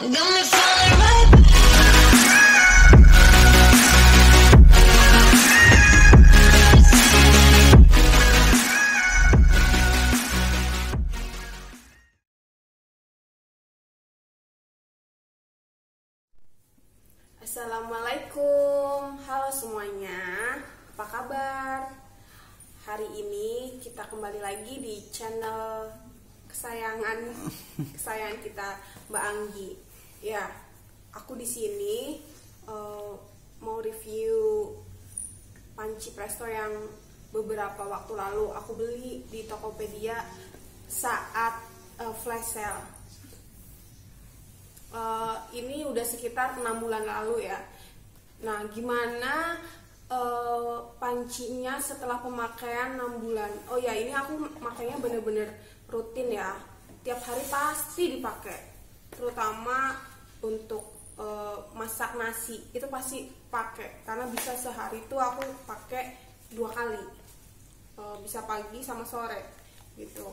Assalamualaikum, halo semuanya, apa kabar? Hari ini kita kembali lagi di channel kesayangan kita Mbak Anggi. Ya, aku di sini mau review panci presto yang beberapa waktu lalu aku beli di Tokopedia saat flash sale. Ini udah sekitar 6 bulan lalu ya. Nah, gimana pancinya setelah pemakaian 6 bulan? Oh ya, ini aku makainya bener-bener rutin ya. Tiap hari pasti dipakai. Terutama untuk masak nasi, itu pasti pakai. Karena bisa sehari itu aku pakai 2 kali. Bisa pagi sama sore gitu.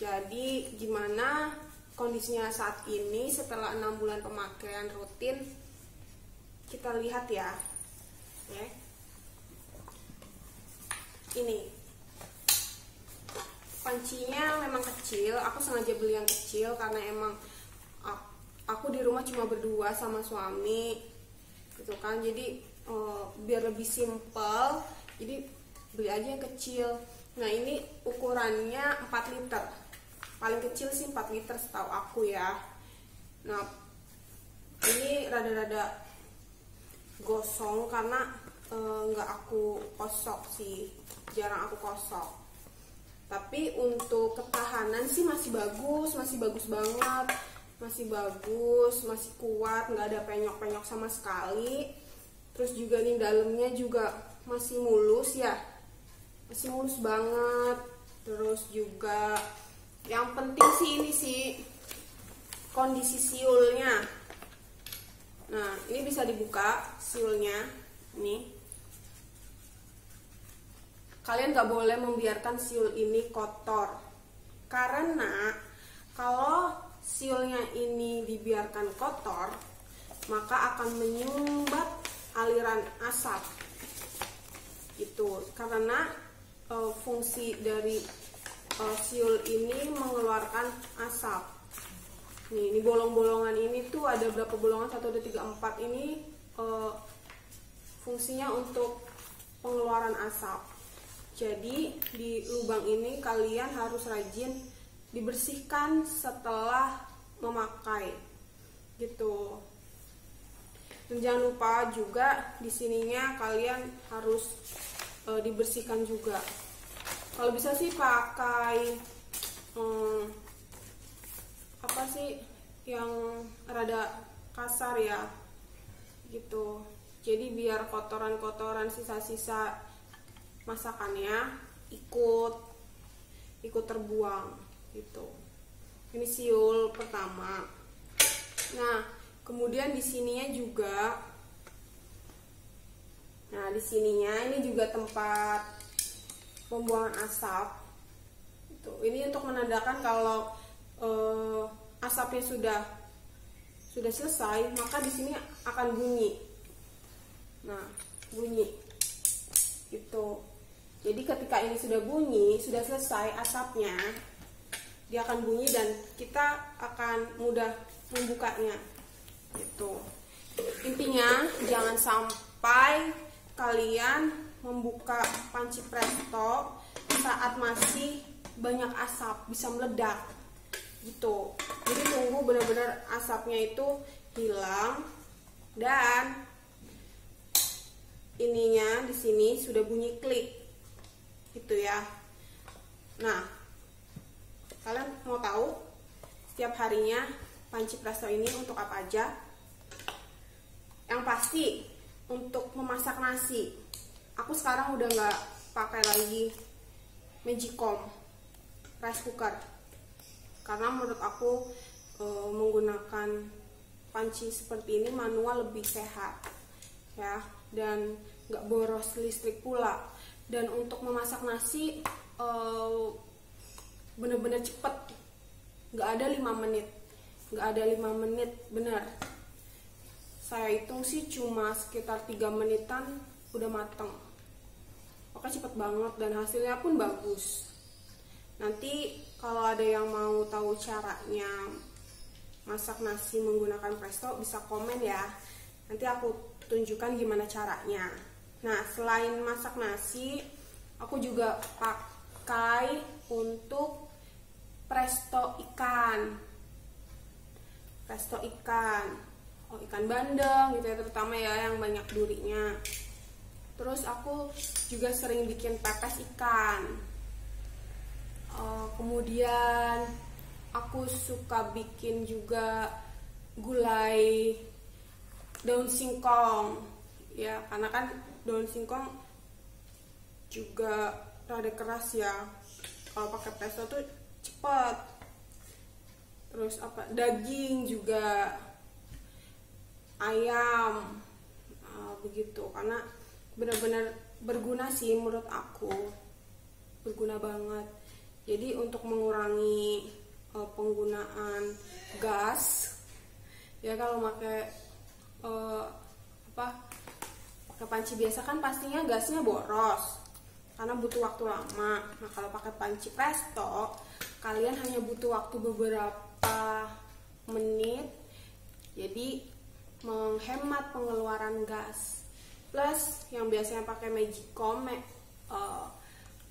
Jadi gimana kondisinya saat ini setelah 6 bulan pemakaian rutin, kita lihat ya. Ini pancinya memang kecil, aku sengaja beli yang kecil karena emang aku di rumah cuma berdua sama suami gitu kan, jadi biar lebih simple, jadi beli aja yang kecil. Nah, ini ukurannya 4 liter paling kecil sih, 4 liter setahu aku ya. Nah, ini rada-rada gosong karena nggak aku kosok sih, jarang aku kosok. Tapi untuk ketahanan sih masih bagus banget, masih bagus, masih kuat, nggak ada penyok-penyok sama sekali. Terus juga nih dalamnya juga masih mulus ya, masih mulus banget. Terus juga yang penting sih ini sih kondisi siulnya. Nah, ini bisa dibuka siulnya. Nih, kalian gak boleh membiarkan siul ini kotor, karena kalau siulnya ini dibiarkan kotor maka akan menyumbat aliran asap gitu. Karena fungsi dari siul ini mengeluarkan asap. Nih, ini bolong-bolongan ini tuh ada berapa bolongan? 1, 2, 3, 4. Ini fungsinya untuk pengeluaran asap. Jadi di lubang ini kalian harus rajin dibersihkan setelah memakai gitu. Dan jangan lupa juga di sininya kalian harus dibersihkan juga. Kalau bisa sih pakai apa sih yang rada kasar ya gitu, jadi biar kotoran-kotoran sisa-sisa masakannya ikut terbuang gitu. Ini siul pertama. Nah, kemudian di sininya juga, nah di sininya ini juga tempat pembuangan asap itu. Ini untuk menandakan kalau asapnya sudah selesai, maka di sini akan bunyi. Nah, bunyi gitu. Jadi ketika ini sudah bunyi, sudah selesai asapnya, dia akan bunyi dan kita akan mudah membukanya gitu. Intinya jangan sampai kalian membuka panci presto saat masih banyak asap, bisa meledak gitu. Jadi tunggu benar-benar asapnya itu hilang dan ininya di sini sudah bunyi klik gitu ya. Nah, kalian mau tahu setiap harinya panci presto ini untuk apa aja? Yang pasti untuk memasak nasi. Aku sekarang udah nggak pakai lagi Magicom rice cooker karena menurut aku menggunakan panci seperti ini manual lebih sehat ya, dan nggak boros listrik pula. Dan untuk memasak nasi bener-bener cepet, nggak ada 5 menit nggak ada 5 menit, benar. Saya hitung sih cuma sekitar 3 menitan udah mateng. Oke, cepet banget dan hasilnya pun bagus. Nanti kalau ada yang mau tahu caranya masak nasi menggunakan presto bisa komen ya. Nanti aku tunjukkan gimana caranya. Nah, selain masak nasi, aku juga pakai untuk presto ikan. Presto ikan, oh ikan bandeng gitu ya, terutama ya yang banyak durinya. Terus aku juga sering bikin pepes ikan. Kemudian aku suka bikin juga gulai daun singkong ya, karena kan daun singkong juga rada keras ya, kalau pakai presto tuh cepet. Terus apa, daging juga, ayam, begitu, karena benar-benar berguna sih menurut aku, berguna banget. Jadi untuk mengurangi penggunaan gas ya, kalau pakai panci biasa kan pastinya gasnya boros karena butuh waktu lama. Nah, kalau pakai panci presto kalian hanya butuh waktu beberapa menit, jadi menghemat pengeluaran gas. Plus yang biasanya pakai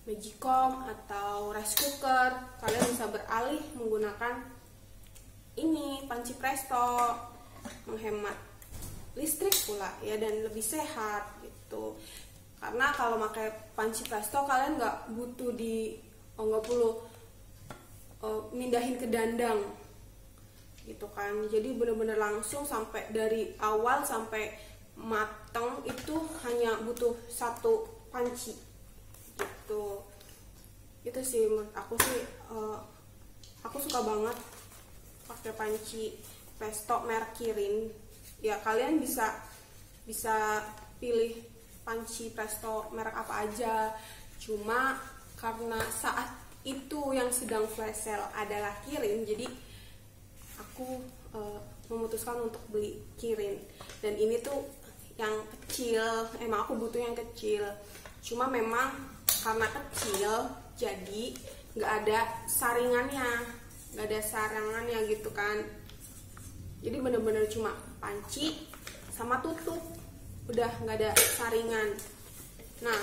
Magicom atau rice cooker, kalian bisa beralih menggunakan ini panci presto, menghemat listrik pula ya, dan lebih sehat gitu. Karena kalau pakai panci presto kalian nggak butuh mindahin ke dandang gitu kan. Jadi bener-bener langsung sampai dari awal sampai mateng itu hanya butuh 1 panci gitu. Itu sih menurut aku sih, aku suka banget pakai panci presto merek Kirin ya. Kalian bisa pilih panci presto merek apa aja, cuma karena saat itu yang sedang flash sale adalah Kirin, jadi aku memutuskan untuk beli Kirin. Dan ini tuh yang kecil, emang aku butuh yang kecil, cuma memang karena kecil jadi nggak ada saringannya, gitu kan. Jadi bener-bener cuma panci sama tutup, udah nggak ada saringan. Nah,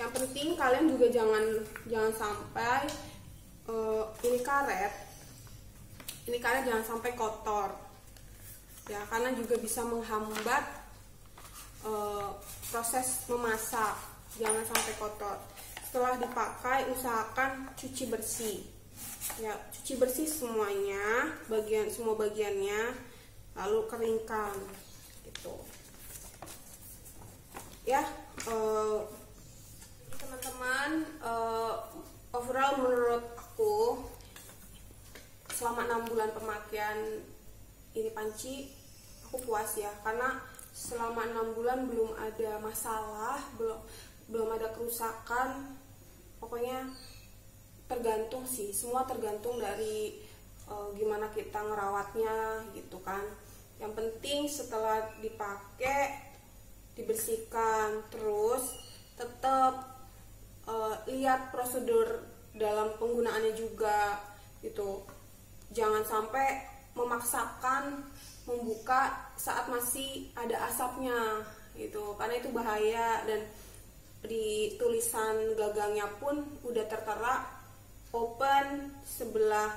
yang penting kalian juga jangan sampai ini karet jangan sampai kotor ya, karena juga bisa menghambat proses memasak. Jangan sampai kotor. Setelah dipakai usahakan cuci bersih ya, cuci bersih semuanya, semua bagiannya, lalu keringkan gitu ya. Teman-teman, overall menurut aku selama 6 bulan pemakaian ini panci aku puas ya, karena selama 6 bulan belum ada masalah, belum ada kerusakan. Pokoknya tergantung sih, semua tergantung dari gimana kita ngerawatnya gitu kan. Yang penting setelah dipakai dibersihkan, terus tetap lihat prosedur dalam penggunaannya juga gitu. Jangan sampai memaksakan membuka saat masih ada asapnya gitu, karena itu bahaya. Dan di tulisan gagangnya pun udah tertera open sebelah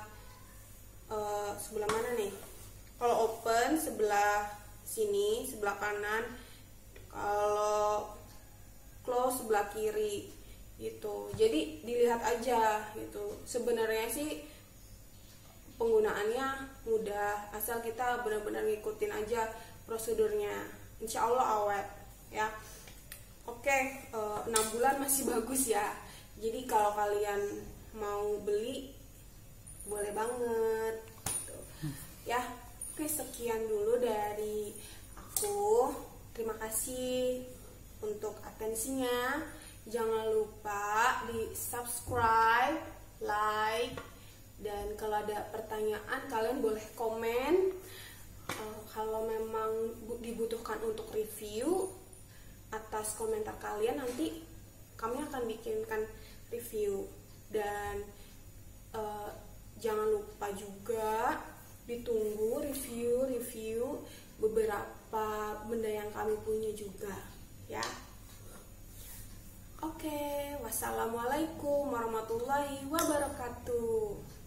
mana nih, kalau open sebelah sini, sebelah kanan, kalau close sebelah kiri gitu. Jadi dilihat aja gitu. Sebenarnya sih penggunaannya mudah, asal kita benar-benar ngikutin aja prosedurnya, insya Allah awet ya. Oke, 6 bulan masih bagus ya. Jadi kalau kalian mau beli boleh banget gitu ya. Oke, sekian dulu dari aku. Terima kasih untuk atensinya. Jangan lupa di subscribe, like, dan kalau ada pertanyaan kalian boleh komen bukan untuk review. Atas komentar kalian nanti kami akan bikinkan review. Dan jangan lupa juga ditunggu review beberapa benda yang kami punya juga, ya. Oke, wassalamualaikum warahmatullahi wabarakatuh.